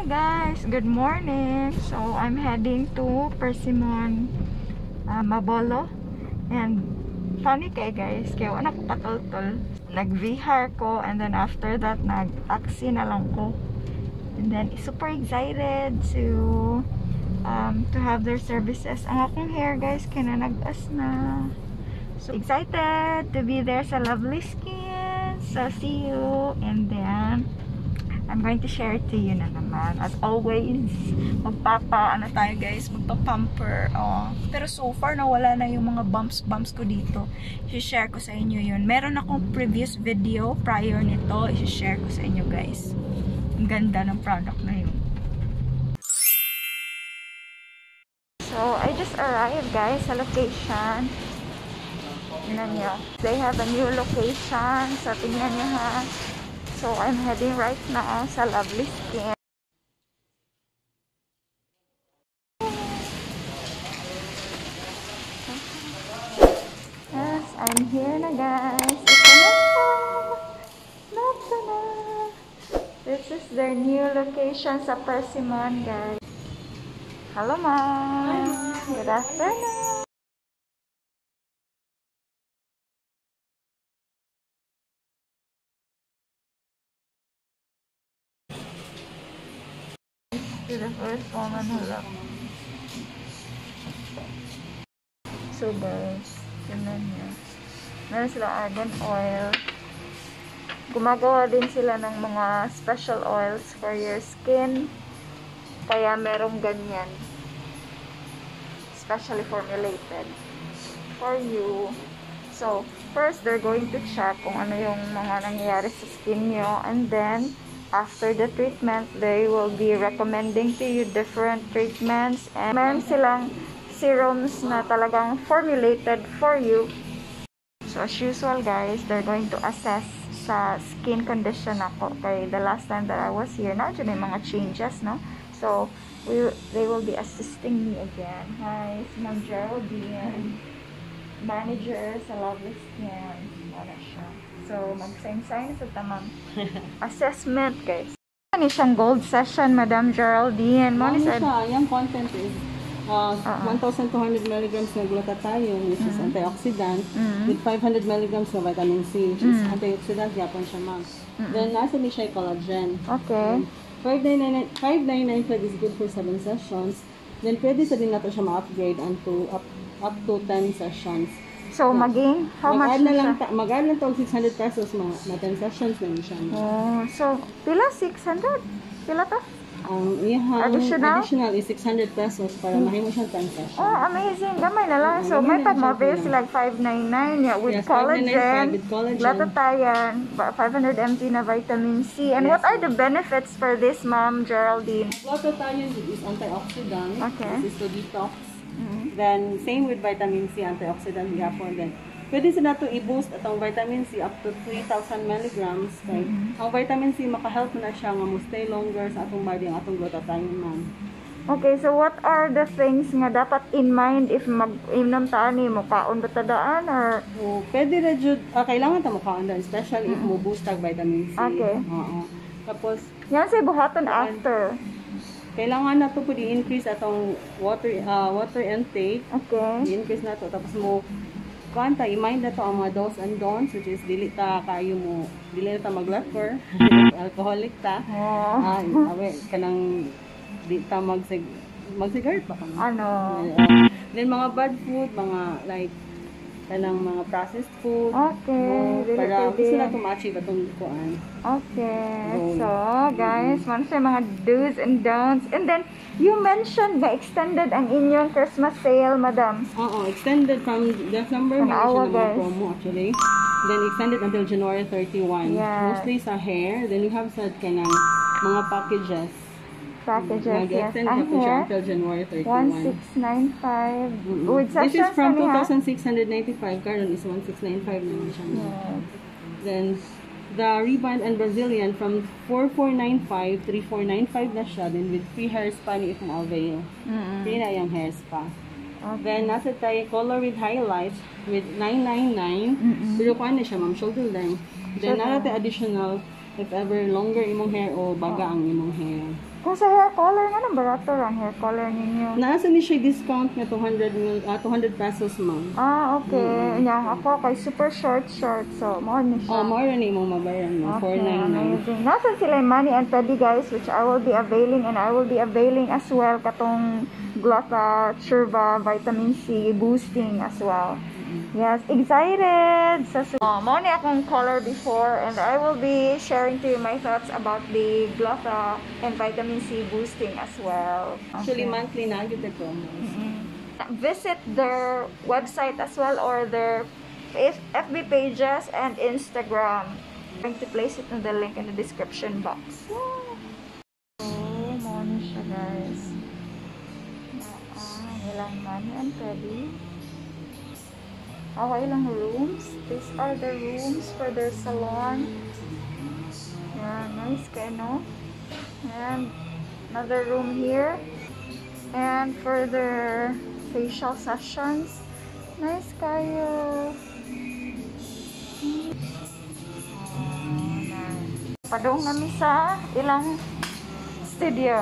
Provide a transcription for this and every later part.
Hi guys, good morning. So I'm heading to Persimmon, Mabolo. And funny kay guys, kaya wala ko patultol. Nag-vihar ko and then after that nag-taxi na lang ko. And then super excited to have their services. Ang akong hair guys, kaya nag-as na. So excited to be there sa Loveliskin. So see you, and then I'm going to share it to you na naman. As always, magpapa-ano tayo guys, magpa-pumper. Oh. Pero so far, nawala na yung mga bumps ko dito. I-share ko sa inyo yun. Meron akong previous video prior nito. I-share ko sa inyo guys. Ang ganda ng product na yun. So, I just arrived guys sa location. Tingnan nyo. They have a new location. So, tingnan nyo ha. So I'm heading right now sa Loveliskin. Yes, I'm here na guys. Ito na. This is their new location sa Persimmon guys. Hello ma'am. Good afternoon. The first woman who left. So guys, tignan nyo. Meron sila argan oil. Gumagawa din sila ng mga special oils for your skin. Kaya merong ganyan. Specially formulated for you. So, first they're going to check kung ano yung mga nangyayari sa skin nyo. And then, after the treatment, they will be recommending to you different treatments, and meron silang serums na talagang formulated for you. So as usual guys, they're going to assess sa skin condition ako. Okay, the last time that I was here, medyo may mga changes, no? So they will be assisting me again. Hi, si Ma'am Geraldine, manager sa Loveliskin, Manisha. So, mag-sign-sign sa tamang assessment, guys. Ano siyang gold session, Madam Geraldine? Manisha, yung content is 1,200 mg na glutathione, which is antioxidant, with 500 mg na vitamin C, which is antioxidant, yapon siya, ma'am. Then, nasa may siya collagen. Okay. 599 flag is good for 7 sessions. Then, pwede sa din natin siya ma-upgrade up to 10 sessions. So, maging, how much na siya? Mag-add lang ito, 600 pesos, mga 10 sessions na yun siya. Oh, so, pila 600? Pila to? Additional is 600 pesos para mahin mo siya 10 sessions. Oh, amazing. Gamay na lang. So, may pag-mobile sila, 599 yeah, with collagen. Glutathione, 500 mg na vitamin C. And what are the benefits for this, Ma'am Geraldine? Glutathione is antioxidant. Okay. This is to detox. Then, same with vitamin C, antioxidant, yapon din. Pwede sila to i-boost atong vitamin C up to 3,000 milligrams. Right? Ang vitamin C, makahelp na siya nga mo stay longer sa atong body, ang atong glutathione man. Okay, so what are the things nga dapat in mind if mag-inom taani mo? Kaon ba tadaan or? So, pwede na jud, kailangan ta mo kaon daan, especially if mo boost ang vitamin C. Okay. Tapos, yan sa buhaton after. Kailangan na ito po di-increase atong water intake. Okay. Di-increase na ito. Tapos mo, kanta, i-mind na ito ang mga dos and don'ts, which is dili ta kayo mo, dili na ito mag-leper, alcoholic ta. Oh. Kanang, di ta mag-cigarette pa. Ano? Then mga bad food, mga like, kanang mga processed food. Okay. No, para gusto na tumachi itong kuan. Okay. So, guys, once yung mga do's and don'ts. And then, you mentioned na extended ang inyong Christmas sale, madam. Oo, extended from December. Meron siya ng promo actually. Then, extended until January 31. Yes. Mostly sa hair. Then, you have sa kanang mga packages. Yes, I'm here. Until January 31. 1695. This is from 2,695. Currently, is 1,695 naman siya. Then, the rebond and Brazilian from 4,495, 3,495 na siya. Then, with free hair spa ni if mo avail. Free na yung hair spa. Okay. Then, nasa tayo color with highlight with 999. Pero kuha na siya, ma'am. Shoulder length. Then, narate additional if ever longer imong hair o baga ang imong hair. Kasi hair color na ng barato ang hair color ninyo. Nasa ni siya discount niya 200 pesos, ma'am. Ah, okay. Yan, ako kay super short. So, more ni siya. More ni mo mabayaran mo. Okay, 499. Nasa sila yung money and pedi, guys, which I will be availing, and I will be availing as well katong glutathione, vitamin C, boosting as well. Yes, excited! Mauni akong color before, and I will be sharing to you my thoughts about the Glotha and vitamin C boosting as well. Okay. Actually, monthly na agad ako. Visit their website as well, or their FB pages and Instagram. I'm going to place it in the link in the description box. Oh, mauni siya, guys. Ilang money and pedi. Okay lang rooms. These are the rooms for their salon. Yeah, nice kayo, no? And another room here. And for their facial sessions. Nice kayo. Oh, nice. Padong kami sa ilang studio.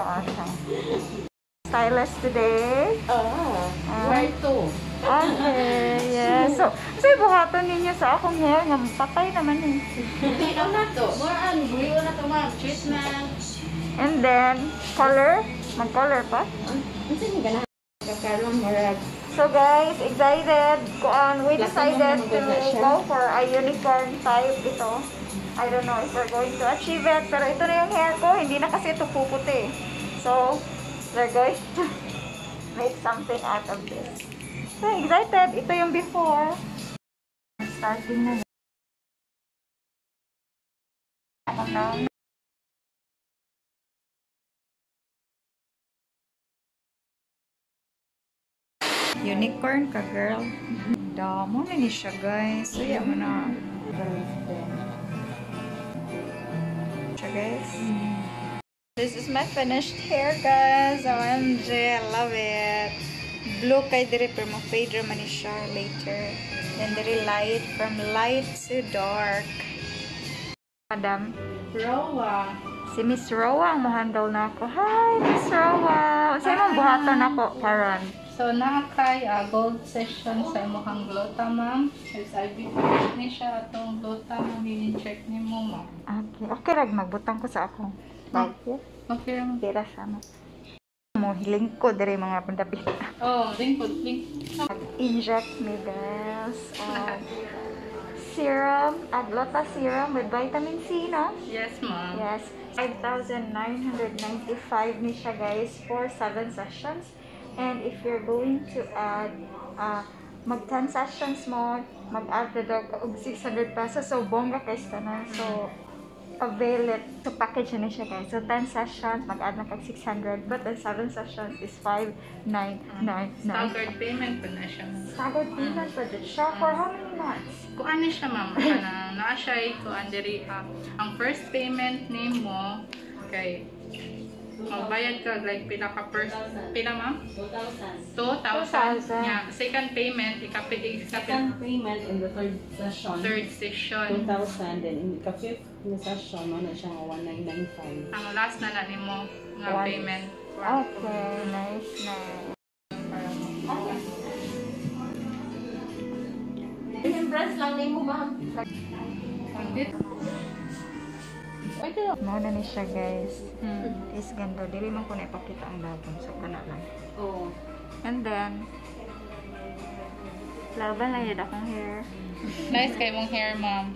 Stylist today. Oh, where to? Okay, yes. So, kasi buhaton ninyo sa akong hair nga patay naman eh. Ito na to. More on buyo na to, ma'am. Treatment. And then, color. Mag-color pa. So guys, excited. We decided to go for a unicorn type ito. I don't know if we're going to achieve it. Pero ito na yung hair ko. Hindi na kasi ito puputi. So, we're going to make something out of this. So excited! Ito yung before. Starting na. Unicorn ka, girl. Damo na ni siya, guys. So yeah, muna. Siya, guys. This is my finished hair, guys. OMG, I love it. Blue kay diri pero mo Phaedra Manisha later. Then diri light, from light to dark. Madam Roa. Si Miss Roa ang mo-handle na ako. Hi, Miss Roa. Sa'yo mong buhatan ako, paran. So, nakakay gold session sa mukhang glota, ma'am. Yes, I'll be finished ni siya atong glota. Mabini-check ni mo, ma'am. Okay, okay lang. Magbutang ko sa ako. Okay. Okay lang. Pera sama. Mo hilingkod dari mga pandapit. Oh, lingkod. Inject me, guys. Serum, Aglota serum with vitamin C, no? Yes, ma'am. Yes. 5,995 ni siya, guys, for 7 sessions. And if you're going to add mag 10 sessions more, mag-add the dog og 600 pesos. So, bongga kayo na. So, avail it to package na siya, guys. So, 10 sessions, mag-add na kag 600, but the 7 sessions is 5,999. Staggered payment po na siya. Staggered payment po na siya. For how many months? Kuan na siya, ma'am. Na siya ito, andiri, ang first payment name mo, kay, magbayad ka, like, pila, ma'am? 2,000. Yeah. Second payment, second payment in the third session. 2,000, then in the fifth session, na siya nga 1,995. Ang last na lang mo nga payment. Okay, nice na. Impress lang na mo, ma'am. Muna na siya, guys. Is ganda. Dili man ko na ipakita ang laban. So, gana lang. Oo. And then, laban lang yun akong hair. Nice kayo mong hair, ma'am.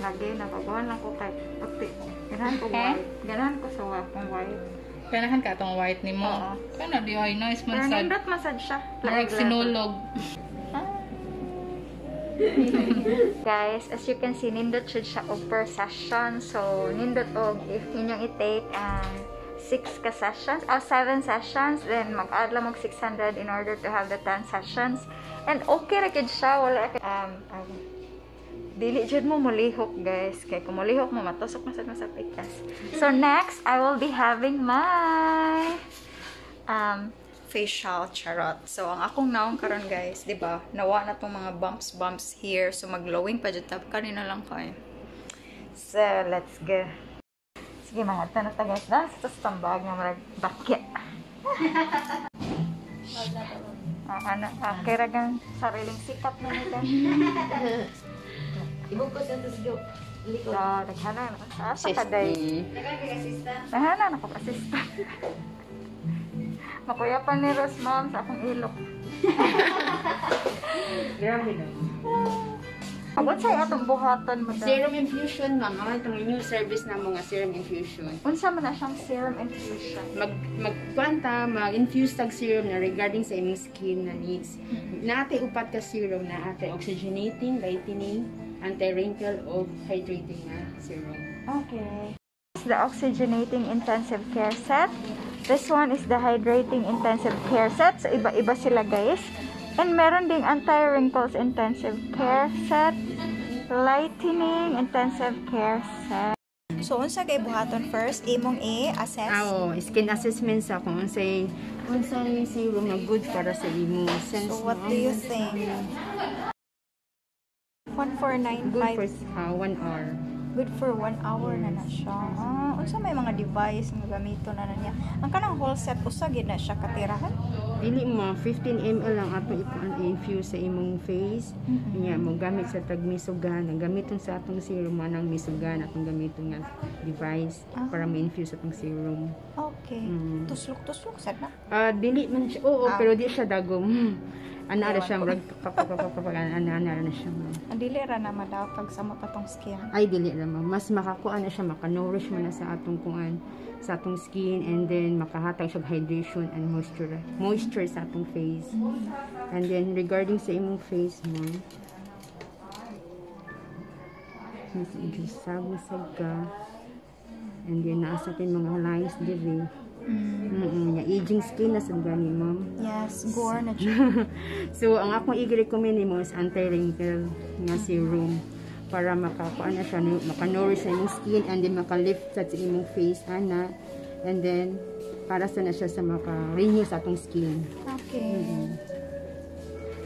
Lagi, napagawan lang ko kahit pati. Ganahan ko white. Ganahan ko sa akong white. Ganahan ka itong white ni mo. Oo. Gana, di ay nice massage. Pero nindot massage siya. Parang sinulog. Guys, as you can see, nindot siya per session. So, nindot og if ninyong i-take 7 sessions, then mag-add lang og 600 in order to have the 10 sessions. And okay ra kid siya, wala kid dili jud mo mulihok, guys. Kay kung mulihok mo matusok masad na sa tikas. So next, I will be having my facial, charot. So, ang akong naong karon, guys, di ba? Nawa na tong mga bumps here. So, mag-glowing pa dyan. Kanina lang kayo. So, let's go. Sige mga tanong tagay na sa tambag ng mga bakya. Ano, kiragang sariling sikap na nito. Ibog ko siya sa joke. Likod. Naghanan ako. Asa ka day? Naghanan ako kasista. Makuyapan ni Rose ma'am sa akong ilok. Grabe na. What sa'yo itong buhatan mo? Serum infusion, ma'am. Ang itong new service na mga serum infusion. Unsa man na siyang serum infusion? Mag-infuse tag serum na regarding sa imong skin na needs. Naate upat ka serum na ate oxygenating, lightening, anti-wrinkle, o hydrating na serum. Okay. This is the oxygenating intensive care set. This one is the hydrating intensive care set. So, iba-iba sila, guys. And meron ding anti-wrinkles intensive care set, lightening intensive care set. So unsa kay buhaton first imong i-assess? Skin assessment sa kung unsay serum na good para sa imong sense. So what do you think? 1495 good for 1 hour. Good for 1 hour na na siya. Unsa may mga device nga gamito na niya? Ang kanang whole set usa gid na siya katirahan. Dili mo 15 ml lang atong i-infuse sa imong face. Niya mo gamit sa tagmisugan, ang gamiton sa atong serum manang misugan atong gamiton nga device para ma-infuse atong serum. Okay. Tuslok-tuslok sad na. Dili man siya. Pero di siya dagom. Anara siya murag anara na siya. Dili ra na madaw pag sa matong skin. Ay dili ra ma. Mas makakuan na siya, maka-nourish mo na sa atong kuan, sa atong skin, and then makahatag sa hydration and moisture sa atong face. And then regarding sa imong face mo, mas igisag-saga, and then naasatin mga lines diri. Aging skin na sa gani, ma'am. Yes, gore na siya. So, ang akong i-recommend mo is anti-wrinkle nga serum para makakuan na siya, maka-nourish sa imong skin, and then maka-lift sa imong face, ana, and then para sa na siya sa maka-renew sa atong skin. Okay.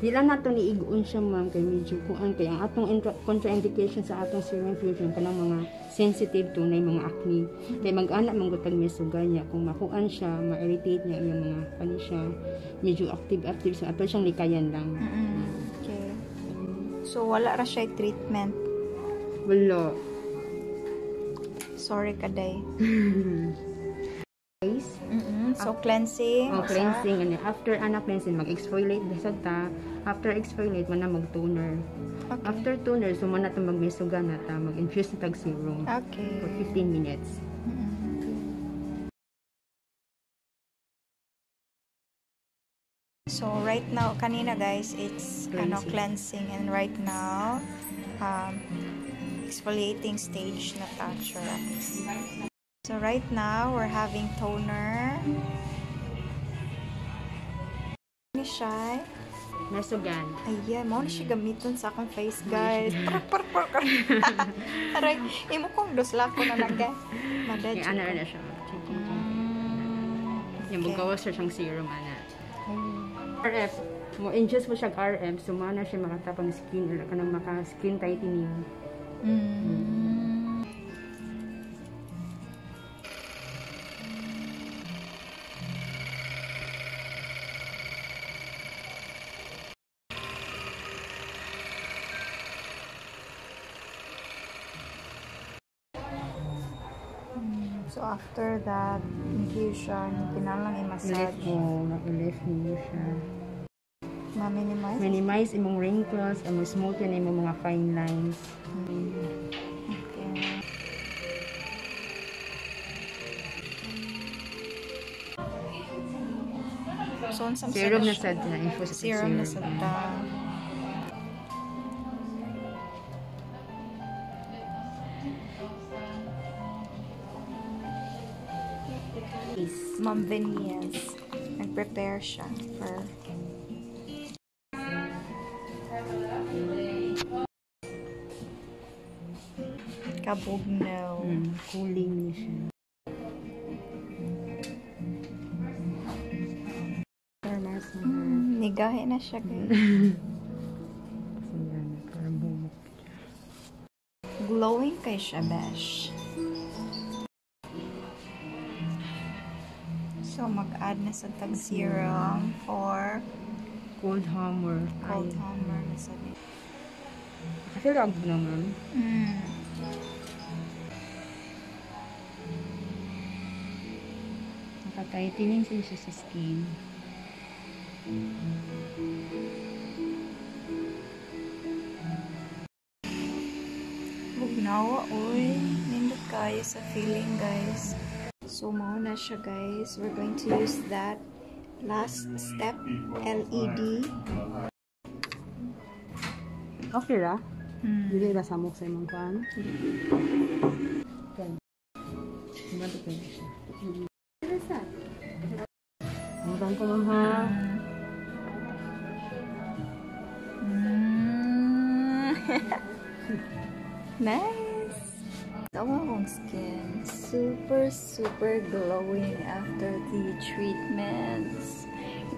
Dila na ito niigoon siya, ma'am, kay medyo kuan kay ang atong contraindication sa atong serum infusion kanang mga sensitive tunay mga acne. Kay mag-anak manggutag misugan niya kung makuan siya, ma-irritate niya yung mga pani siya. Medyo active sa ato siyang likayan lang. Okay. So wala ra siya treatment. Wala. Sorry kaday. So cleansing. Cleansing and after ana cleansing mag-exfoliate bisag ta. After exfoliate man na mag-toner. Okay. After toner so man na ta magmisugan na ta mag-infuse tag serum. Okay. For 15 minutes. So right now kanina guys it's cleansing and right now exfoliating stage na ta. So right now we're having toner. Manisha. Masugan. Ayan, mo na siya gamitin sa akong face, guys. Park. Aray, imo kong doslak ko na lang, guys. Madadyo. Yan, ano na siya. Yung magawas siya siyang serum, ana. RF. Mo-ingest mo siya RF, sumana siya makatapang skin. Wala ka nang maka-skin tightening. So after that infusion, pinalang i-massage. Nag-lift niyo siya. Ma-minimize? Minimize imong wrinkles, smooth yun imong mga fine lines. Okay. So, serum na sad na. Serum na sad na. Ma'am Vinias, nag-prepare siya for... kabugnaw. Cooling niya siya. Nigahe na siya kayo. Glowing kay siya, Besh. So, mag-add na sa tag serum or cold hammer. Cold hammer na sa dito. Kasi rag naman. Nakatightening siya sa skin. Bugnawa, oy. Nindot kayo sa feeling, guys. So, mauna siya, guys. We're going to use that last step, LED. Okay, ra? Dili ra samok sa imong pan. Okay. Kumanta ka siya. Ang ko lang, ha? Nice! Awang skin, super glowing after the treatments.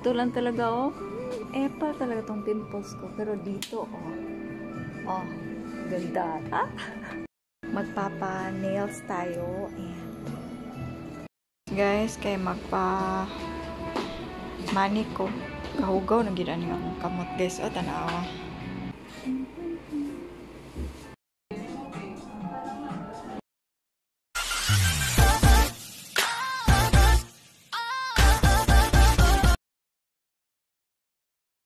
Ito lang talaga, oh. Epa talaga tong pimples ko. Pero dito, oh. Oh, ganda. Ha? Magpapa-nails tayo. And guys, kay magpa-manik ko. Kahugaw na gina niya ang kamot, guys. O, tanawa.